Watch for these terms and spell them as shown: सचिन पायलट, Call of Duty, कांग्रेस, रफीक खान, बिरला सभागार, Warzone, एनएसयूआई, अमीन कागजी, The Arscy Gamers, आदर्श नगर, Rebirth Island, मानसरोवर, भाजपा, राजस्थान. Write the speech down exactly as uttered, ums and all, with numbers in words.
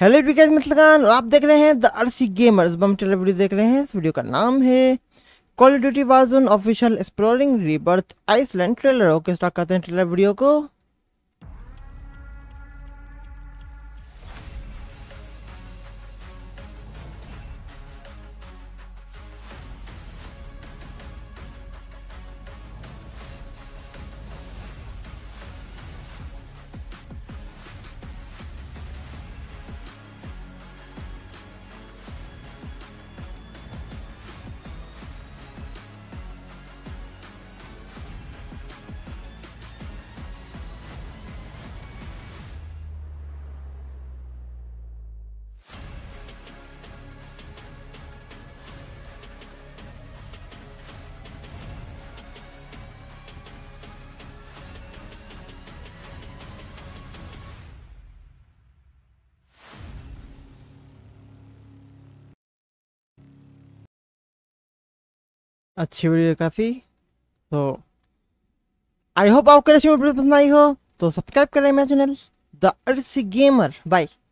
Hello everyone, मित्रगण, और आप देख रहे हैं द अर्सी गेमर्स। हम टेलर वीडियो देख रहे हैं। इस वीडियो का नाम है call of duty Warzone official exploring rebirth Iceland trailer. Okay, start करते हैं ट्रेलर वीडियो को। अच्छी वीडियो काफ़ी, तो आई होप आपको अच्छी वीडियो पसंद आई हो। तो सब्सक्राइब करें मेरा channel the RC gamer. Bye.